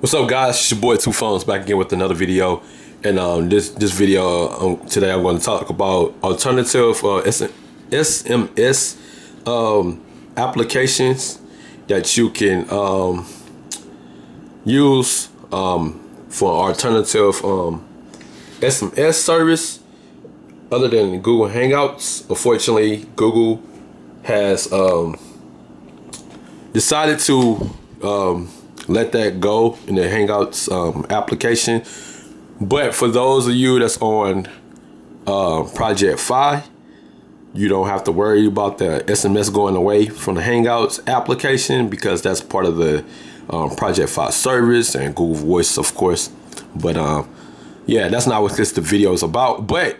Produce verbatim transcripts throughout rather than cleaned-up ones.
What's up, guys? It's your boy Two Phones back again with another video. And um, this this video uh, um, today I'm going to talk about alternative uh, S M S um, applications that you can um, use um, for alternative um, S M S service other than Google Hangouts. Unfortunately, Google has um, decided to um, let that go in the Hangouts um, application. But for those of you that's on uh, Project Fi, you don't have to worry about the S M S going away from the Hangouts application because that's part of the um, Project Fi service and Google Voice, of course. But um, yeah, that's not what this the video is about. But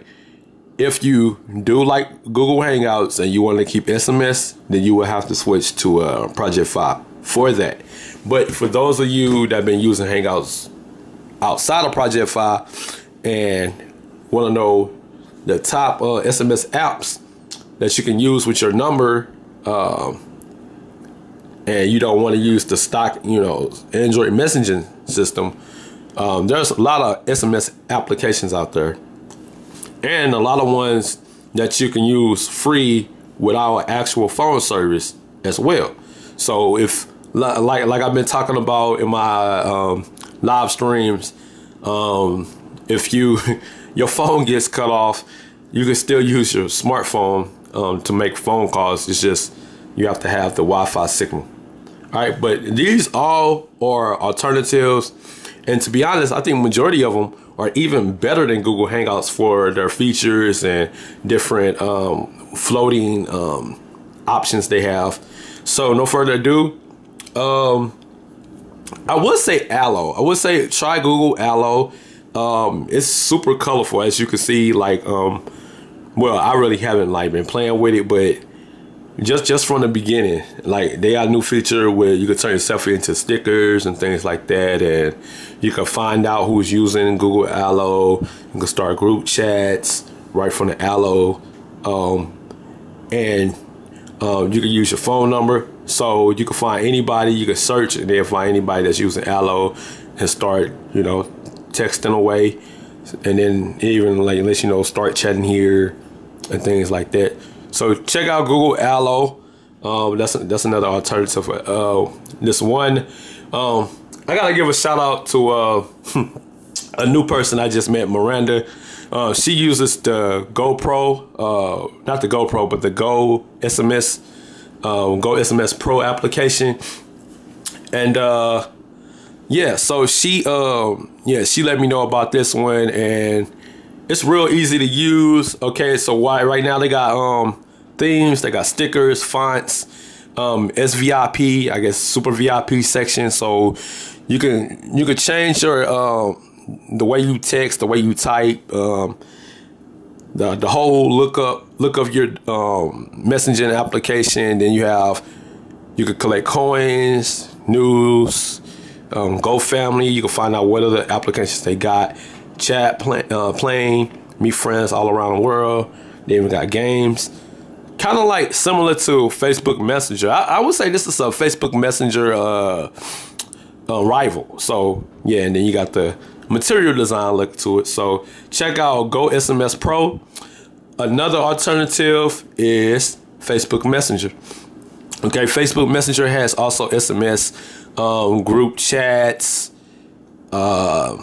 if you do like Google Hangouts and you want to keep S M S, then you will have to switch to uh, Project Fi for that. But for those of you that have been using Hangouts outside of Project Fi and want to know the top uh, S M S apps that you can use with your number, um, and you don't want to use the stock, you know, Android messaging system, um, there's a lot of S M S applications out there, and a lot of ones that you can use free with our actual phone service as well. So if Like like I've been talking about in my um, live streams, um, if you your phone gets cut off, you can still use your smartphone um, to make phone calls. It's just you have to have the Wi-Fi signal. All right, but these all are alternatives, and to be honest, I think majority of them are even better than Google Hangouts for their features and different um, floating um, options they have. So no further ado. Um, I would say Allo. I would say try Google Allo. Um, it's super colorful, as you can see. Like, um, well, I really haven't like been playing with it, but just just from the beginning, like they got a new feature where you can turn yourself into stickers and things like that, and you can find out who's using Google Allo. You can start group chats right from the Allo, um, and uh, you can use your phone number. So you can find anybody, you can search and then find anybody that's using Allo and start, you know, texting away. And then even like, unless you know, start chatting here and things like that. So check out Google Allo. Um, that's, that's another alternative. Uh, this one, um, I gotta give a shout out to uh, a new person I just met, Miranda. Uh, she uses the GoPro, uh, not the GoPro, but the Go S M S. Um, Go S M S Pro application, and uh, yeah, so she um, yeah she let me know about this one, and it's real easy to use. Okay, so why right now they got um, themes, they got stickers, fonts, um, S V I P, I guess super V I P section. So you can you can change your uh, the way you text, the way you type. Um, The, the whole look up look of your um, messaging application. Then you have you can collect coins, news, um, Go Family. You can find out what other applications they got. Chat, play, uh, playing, meet friends all around the world. They even got games, kind of like similar to Facebook Messenger. I, I would say this is a Facebook Messenger uh, uh, rival. So yeah, and then you got the material design look to it. So check out Go S M S Pro. Another alternative is Facebook Messenger. Okay, Facebook Messenger has also S M S um, group chats. Uh,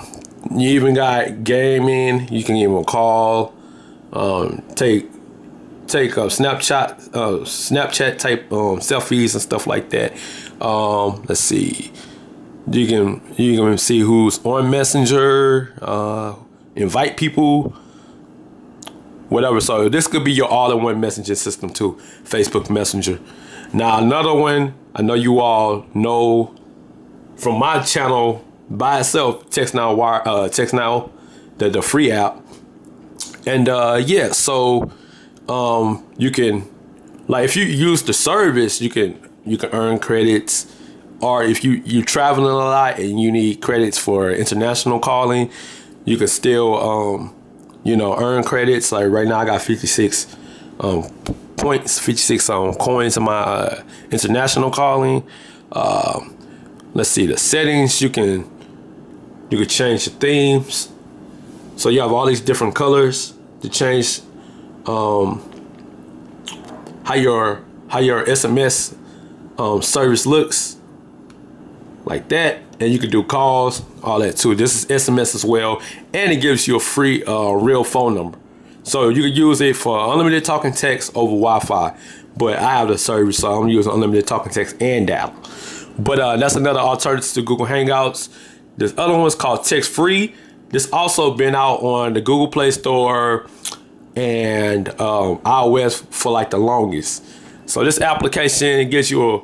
you even got gaming. You can even call, um, take take up uh, Snapchat uh, Snapchat type um, selfies and stuff like that. Um, let's see. You can you can see who's on Messenger, uh, invite people, whatever. So this could be your all-in-one messaging system too, Facebook Messenger. Now another one, I know you all know from my channel by itself, TextNow, uh, TextNow, the the free app, and uh, yeah. So um, you can like if you use the service, you can you can earn credits. Or if you, you're traveling a lot and you need credits for international calling, you can still, um, you know, earn credits. Like right now I got fifty-six um, points, fifty-six um, coins in my uh, international calling. Um, let's see, the settings, you can You could change the themes. So you have all these different colors to change um, how your how your S M S um, service looks, like that. And you can do calls, all that too. This is S M S as well, and it gives you a free uh, real phone number. So you can use it for unlimited talking text over Wi-Fi. But I have the service, so I'm using unlimited talking text and dial. But uh, that's another alternative to Google Hangouts. This other one's called TextFree. This also been out on the Google Play Store and um, iOS for like the longest. So this application, it gives you a,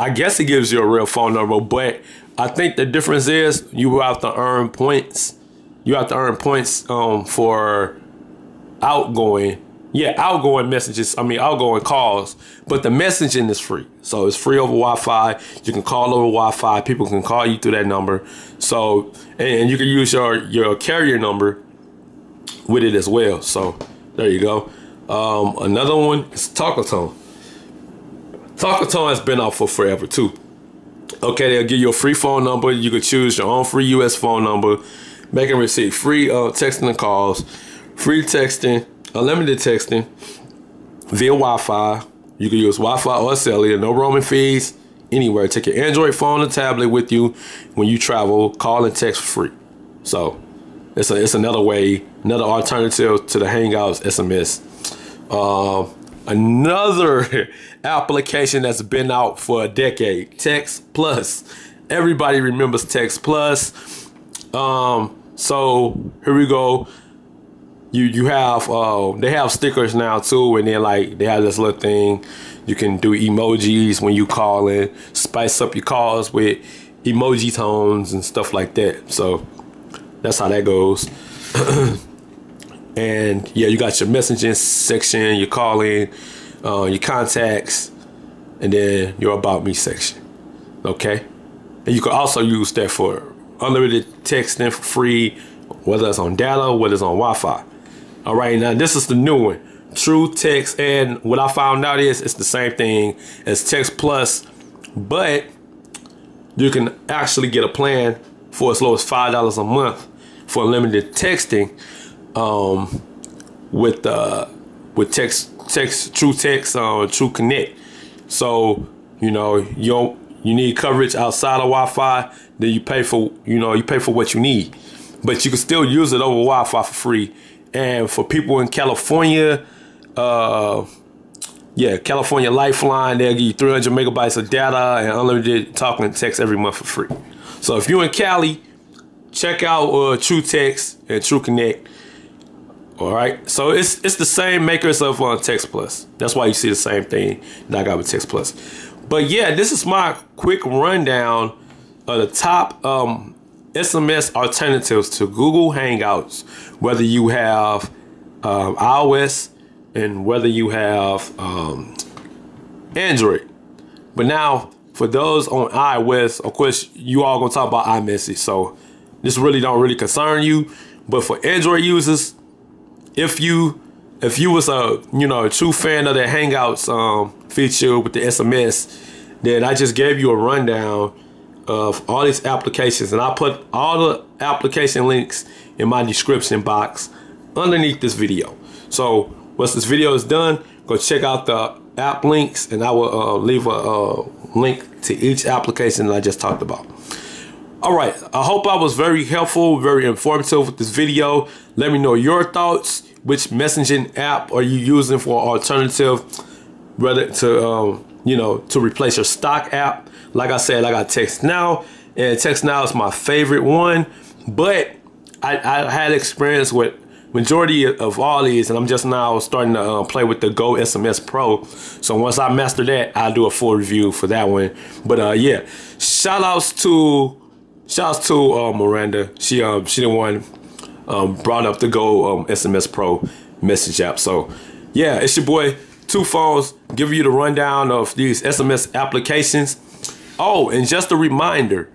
I guess it gives you a real phone number, but I think the difference is you will have to earn points. You have to earn points um, for outgoing. Yeah, outgoing messages, I mean outgoing calls, but the messaging is free. So it's free over Wi-Fi. You can call over Wi-Fi. People can call you through that number. So, and you can use your, your carrier number with it as well. So there you go. Um, another one is Talkatone. Talkatone has been out for forever too. Okay, they'll give you a free phone number. You could choose your own free U S phone number. Make and receive free uh, texting and calls, free texting, unlimited texting via Wi-Fi. You can use Wi-Fi or cellular, no roaming fees anywhere. Take your Android phone or tablet with you when you travel. Call and text free. So it's a, it's another way, another alternative to the Hangouts S M S. Uh, another application that's been out for a decade, Text Plus. Everybody remembers Text Plus. Um, so here we go. You you have uh, they have stickers now too, and then like they have this little thing. You can do emojis when you call in, spice up your calls with emoji tones and stuff like that. So that's how that goes. And yeah, you got your messaging section, your calling, uh, your contacts, and then your about me section. Okay, and you can also use that for unlimited texting for free, whether it's on data, whether it's on Wi-Fi. All right, now this is the new one, True Text, and what I found out is it's the same thing as Text Plus, but you can actually get a plan for as low as five dollars a month for unlimited texting um, with uh, with text text True Text on uh, True Connect. So you know you don't, you need coverage outside of Wi-Fi, then you pay for you know you pay for what you need, but you can still use it over Wi-Fi for free. And for people in California, uh, yeah, California Lifeline, they'll give you three hundred megabytes of data and unlimited talking and text every month for free. So if you're in Cali, check out uh, True Text and True Connect. All right, so it's it's the same makers of uh, Text Plus. That's why you see the same thing that I got with Text Plus. But yeah, this is my quick rundown of the top Um, S M S alternatives to Google Hangouts, whether you have um, iOS and whether you have um, Android. But now for those on iOS, of course, you all gonna talk about iMessage, so this really don't really concern you. But for Android users, if you if you was a you know a true fan of the Hangouts um, feature with the S M S, then I just gave you a rundown of all these applications, and I put all the application links in my description box underneath this video. So once this video is done, go check out the app links, and I will uh, leave a uh, link to each application that I just talked about. All right, I hope I was very helpful, very informative with this video. Let me know your thoughts. Which messaging app are you using for alternative, whether to um, you know to replace your stock app? Like I said, I got TextNow, and TextNow is my favorite one, but I, I had experience with majority of all these, and I'm just now starting to uh, play with the Go S M S Pro. So once I master that, I'll do a full review for that one. But uh, yeah, shout outs to shout outs to uh, Miranda. She um she the one um brought up the Go um, S M S Pro message app. So yeah, it's your boy Two Phones giving you the rundown of these S M S applications. Oh, and just a reminder,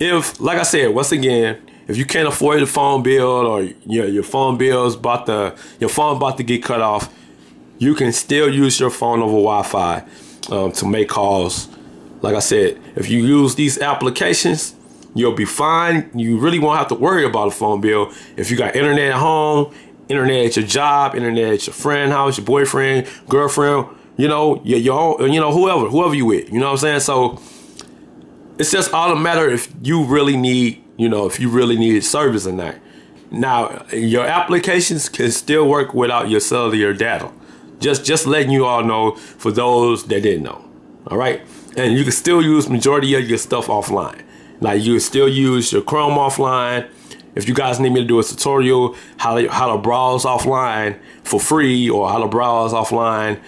if, like I said, once again, if you can't afford the phone bill, or you know, your phone bill's about to, your phone about to get cut off, you can still use your phone over Wi-Fi um, to make calls. Like I said, if you use these applications, You'll be fine. You really won't have to worry about a phone bill if you got internet at home, internet at your job, internet at your friend's house, your boyfriend, girlfriend, you know, your, your you know, whoever, whoever you with, you know what I'm saying? So it's just all a matter if you really need, you know, if you really need service or not. Now, your applications can still work without your cellular data. Just, just letting you all know for those that didn't know, all right? And you can still use majority of your stuff offline. Like you can still use your Chrome offline. If you guys need me to do a tutorial how to, how to browse offline for free or how to browse offline,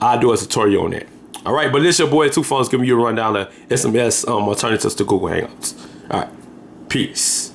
I'll do a tutorial on that. All right, but this is your boy Two Phones giving you a rundown of S M S um, alternatives to Google Hangouts. All right, peace.